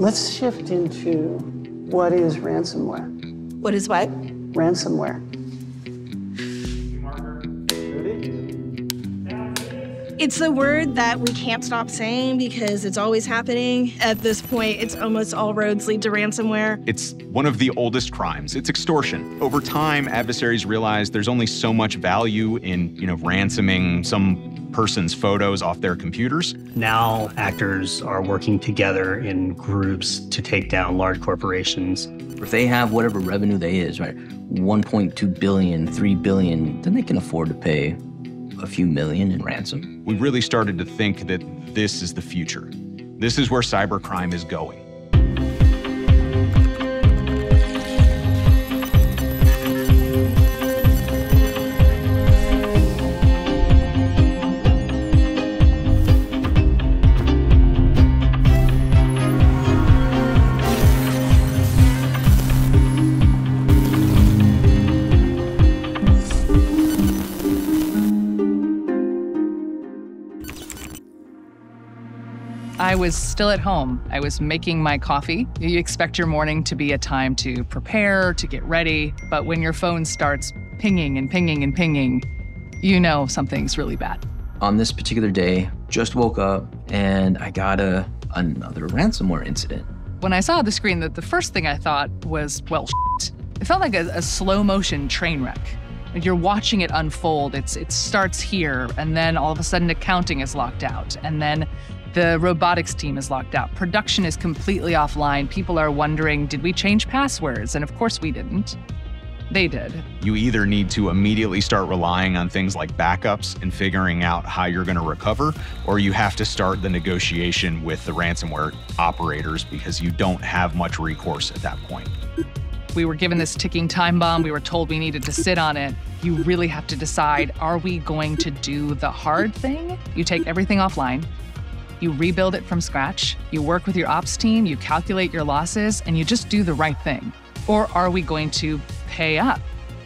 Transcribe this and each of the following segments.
Let's shift into what is ransomware. What is what? Ransomware. It's a word that we can't stop saying because it's always happening. At this point, it's almost all roads lead to ransomware. It's one of the oldest crimes. It's extortion. Over time, adversaries realize there's only so much value in, ransoming some person's photos off their computers. Now, actors are working together in groups to take down large corporations. If they have whatever revenue they is, right, 1.2 billion, 3 billion, then they can afford to pay a few million in ransom. We really started to think that this is the future. This is where cybercrime is going. I was still at home. I was making my coffee. You expect your morning to be a time to prepare, to get ready. But when your phone starts pinging and pinging and pinging, you know something's really bad. On this particular day, just woke up and I got another ransomware incident. When I saw the screen, the first thing I thought was, well, shit. It felt like a slow motion train wreck. You're watching it unfold. It starts here, and then all of a sudden accounting is locked out, and then the robotics team is locked out. Production is completely offline. People are wondering, did we change passwords? And of course we didn't. They did. You either need to immediately start relying on things like backups and figuring out how you're going to recover, or you have to start the negotiation with the ransomware operators because you don't have much recourse at that point. We were given this ticking time bomb. We were told we needed to sit on it. You really have to decide, are we going to do the hard thing? You take everything offline. You rebuild it from scratch, you work with your ops team, you calculate your losses, and you just do the right thing. Or are we going to pay up?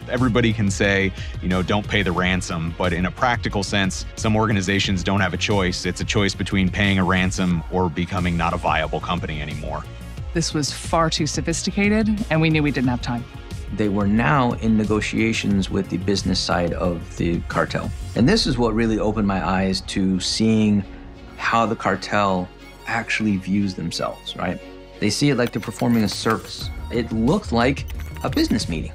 Everybody can say, don't pay the ransom, but in a practical sense, some organizations don't have a choice. It's a choice between paying a ransom or becoming not a viable company anymore. This was far too sophisticated, and we knew we didn't have time. They were now in negotiations with the business side of the cartel. And this is what really opened my eyes to seeing how the cartel actually views themselves, right? They see it like they're performing a service. It looked like a business meeting.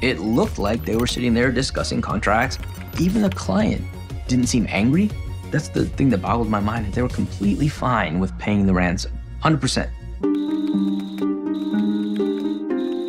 It looked like they were sitting there discussing contracts. Even the client didn't seem angry. That's the thing that boggled my mind. They were completely fine with paying the ransom, 100%.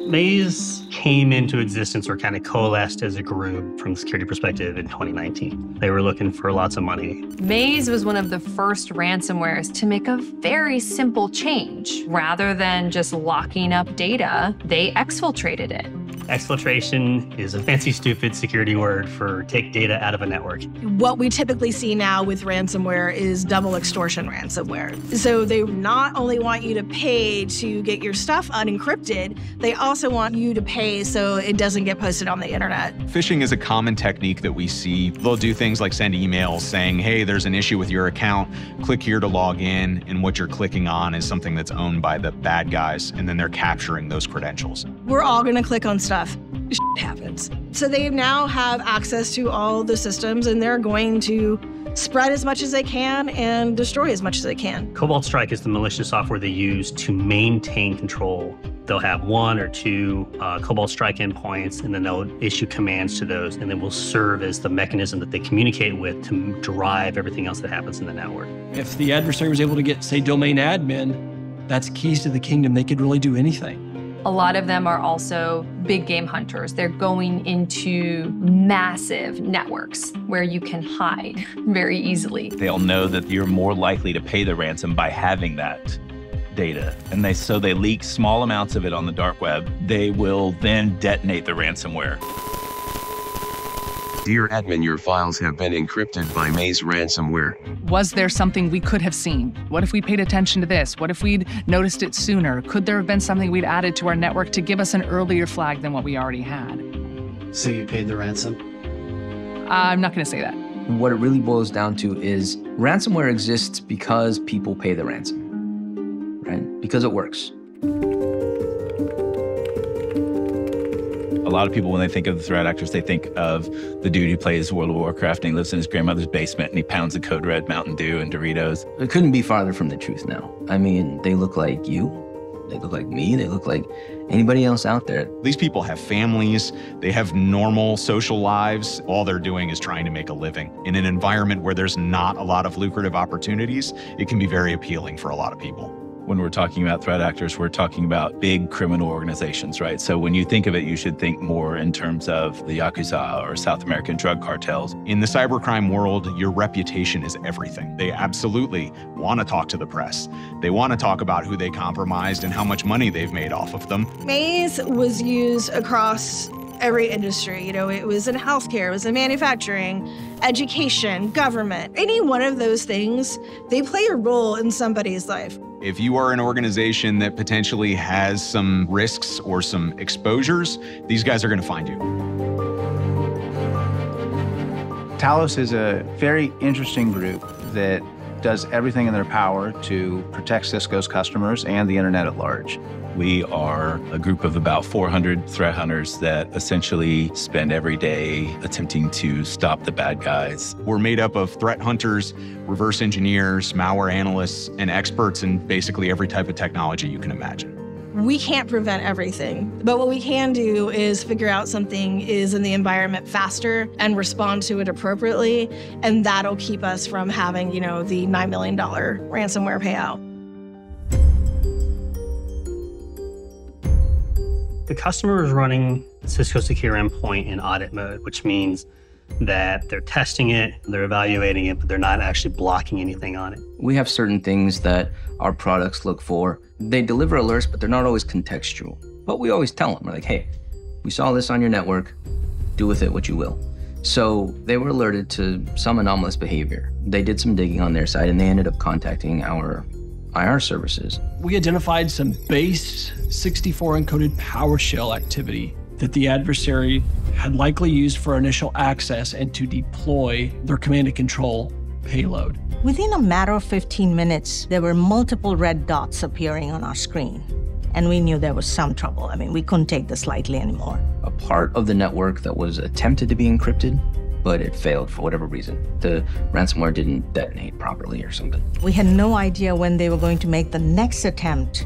Maze came into existence or kind of coalesced as a group from the security perspective in 2019. They were looking for lots of money. Maze was one of the first ransomwares to make a very simple change. Rather than just locking up data, they exfiltrated it. Exfiltration is a fancy, stupid security word for take data out of a network. What we typically see now with ransomware is double extortion ransomware. So they not only want you to pay to get your stuff unencrypted, they also want you to pay so it doesn't get posted on the internet. Phishing is a common technique that we see. They'll do things like send emails saying, hey, there's an issue with your account, click here to log in, and what you're clicking on is something that's owned by the bad guys, and then they're capturing those credentials. We're all gonna click on stuff. Shit happens. So they now have access to all the systems, and they're going to spread as much as they can and destroy as much as they can. Cobalt Strike is the malicious software they use to maintain control. They'll have 1 or 2 Cobalt Strike endpoints, and then they'll issue commands to those, and they will serve as the mechanism that they communicate with to drive everything else that happens in the network. If the adversary was able to get, say, domain admin, that's keys to the kingdom. They could really do anything. A lot of them are also big game hunters. They're going into massive networks where you can hide very easily. They'll know that you're more likely to pay the ransom by having that data. And so they leak small amounts of it on the dark web. They will then detonate the ransomware. Dear admin, your files have been encrypted by Maze ransomware. Was there something we could have seen? What if we paid attention to this? What if we'd noticed it sooner? Could there have been something we'd added to our network to give us an earlier flag than what we already had? So you paid the ransom? I'm not going to say that. What it really boils down to is ransomware exists because people pay the ransom, right? because it works. A lot of people, when they think of the threat actors, they think of the dude who plays World of Warcraft and he lives in his grandmother's basement and he pounds the code red Mountain Dew and Doritos. It couldn't be farther from the truth now. I mean, they look like you, they look like me, they look like anybody else out there. These people have families, they have normal social lives. All they're doing is trying to make a living. In an environment where there's not a lot of lucrative opportunities, it can be very appealing for a lot of people. When we're talking about threat actors, we're talking about big criminal organizations, right? So when you think of it, you should think more in terms of the Yakuza or South American drug cartels. In the cybercrime world, your reputation is everything. They absolutely want to talk to the press. They want to talk about who they compromised and how much money they've made off of them. Maze was used across every industry. You know, it was in healthcare, it was in manufacturing, education, government. Any one of those things, they play a role in somebody's life. If you are an organization that potentially has some risks or some exposures, these guys are going to find you. Talos is a very interesting group that does everything in their power to protect Cisco's customers and the internet at large. We are a group of about 400 threat hunters that essentially spend every day attempting to stop the bad guys. We're made up of threat hunters, reverse engineers, malware analysts, and experts in basically every type of technology you can imagine. We can't prevent everything, but what we can do is figure out something is in the environment faster and respond to it appropriately, and that'll keep us from having, you know, the $9 million ransomware payout. The customer is running Cisco Secure Endpoint in audit mode, which means that they're testing it, they're evaluating it, but they're not actually blocking anything on it. We have certain things that our products look for. They deliver alerts, but they're not always contextual. But we always tell them, we're like, hey, we saw this on your network, do with it what you will. So they were alerted to some anomalous behavior. They did some digging on their side and they ended up contacting our IR services. We identified some base 64 encoded PowerShell activity that the adversary had likely used for initial access and to deploy their command and control payload. Within a matter of 15 minutes, there were multiple red dots appearing on our screen, and we knew there was some trouble. I mean, we couldn't take this lightly anymore. A part of the network that was attempted to be encrypted, but it failed for whatever reason. The ransomware didn't detonate properly or something. We had no idea when they were going to make the next attempt.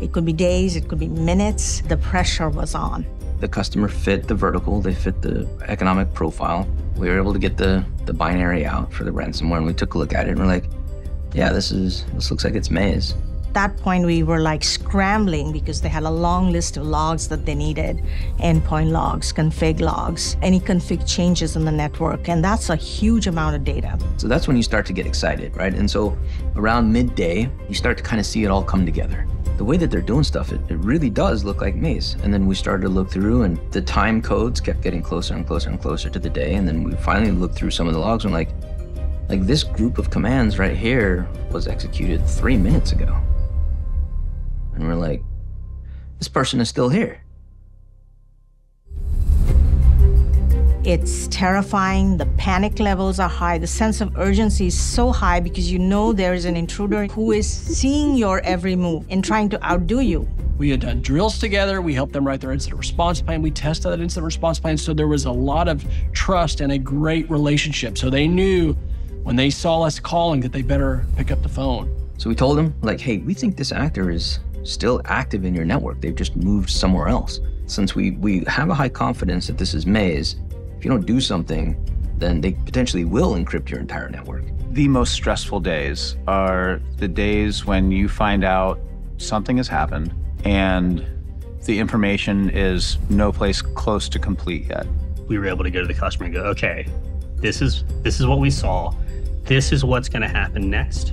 It could be days, it could be minutes. The pressure was on. The customer fit the vertical, they fit the economic profile. We were able to get the binary out for the ransomware, and we took a look at it and we're like, yeah, this looks like it's Maze. At that point, we were like scrambling because they had a long list of logs that they needed, endpoint logs, config logs, any config changes in the network, and that's a huge amount of data. So that's when you start to get excited, right? And so around midday, you start to kind of see it all come together. The way that they're doing stuff, it really does look like Maze. And then we started to look through, and the time codes kept getting closer and closer and closer to the day, and then we finally looked through some of the logs and like this group of commands right here was executed 3 minutes ago. And we're like, this person is still here. It's terrifying. The panic levels are high. The sense of urgency is so high because you know there is an intruder who is seeing your every move and trying to outdo you. We had done drills together. We helped them write their incident response plan. We tested that incident response plan. So there was a lot of trust and a great relationship. So they knew when they saw us calling that they better pick up the phone. So we told them, like, hey, we think this actor is still active in your network. They've just moved somewhere else. Since we have a high confidence that this is Maze, if you don't do something, then they potentially will encrypt your entire network. The most stressful days are the days when you find out something has happened and the information is no place close to complete yet. We were able to go to the customer and go, okay, this is what we saw. This is what's going to happen next.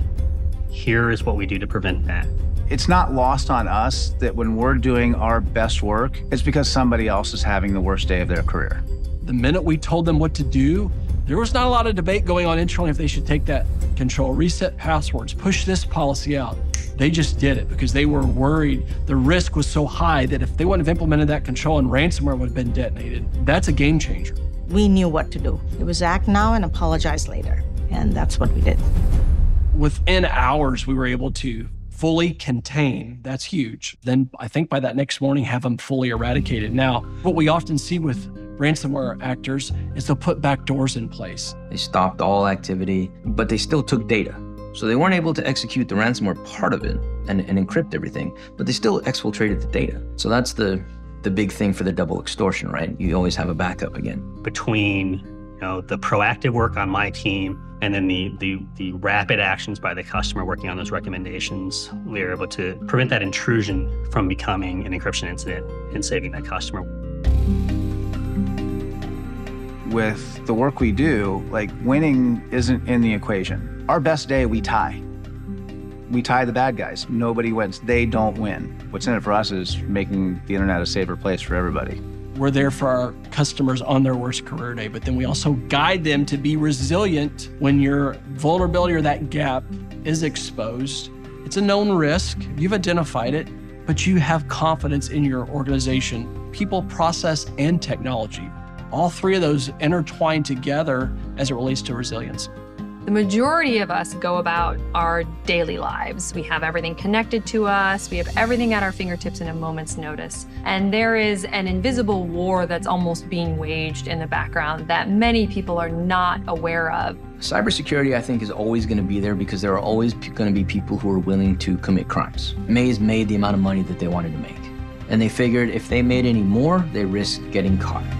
Here is what we do to prevent that. It's not lost on us that when we're doing our best work, it's because somebody else is having the worst day of their career. The minute we told them what to do, there was not a lot of debate going on internally if they should take that control, reset passwords, push this policy out. They just did it because they were worried. The risk was so high that if they wouldn't have implemented that control and ransomware would have been detonated, that's a game changer. We knew what to do. It was act now and apologize later. And that's what we did. Within hours, we were able to fully contain. That's huge. Then I think by that next morning, have them fully eradicated. Now, what we often see with ransomware actors is they'll put back doors in place. They stopped all activity, but they still took data. So they weren't able to execute the ransomware part of it and encrypt everything, but they still exfiltrated the data. So that's the big thing for the double extortion, right? You always have a backup again. Between the proactive work on my team and then the rapid actions by the customer working on those recommendations, we were able to prevent that intrusion from becoming an encryption incident and saving that customer. With the work we do, like, winning isn't in the equation. Our best day, we tie. We tie the bad guys. Nobody wins. They don't win. What's in it for us is making the internet a safer place for everybody. We're there for our customers on their worst career day, but then we also guide them to be resilient when your vulnerability or that gap is exposed. It's a known risk. You've identified it, but you have confidence in your organization, people, process, and technology. All three of those intertwine together as it relates to resilience. The majority of us go about our daily lives. We have everything connected to us. We have everything at our fingertips in a moment's notice. And there is an invisible war that's almost being waged in the background that many people are not aware of. Cybersecurity, I think, is always going to be there because there are always going to be people who are willing to commit crimes. Maze made the amount of money that they wanted to make. And they figured if they made any more, they risked getting caught.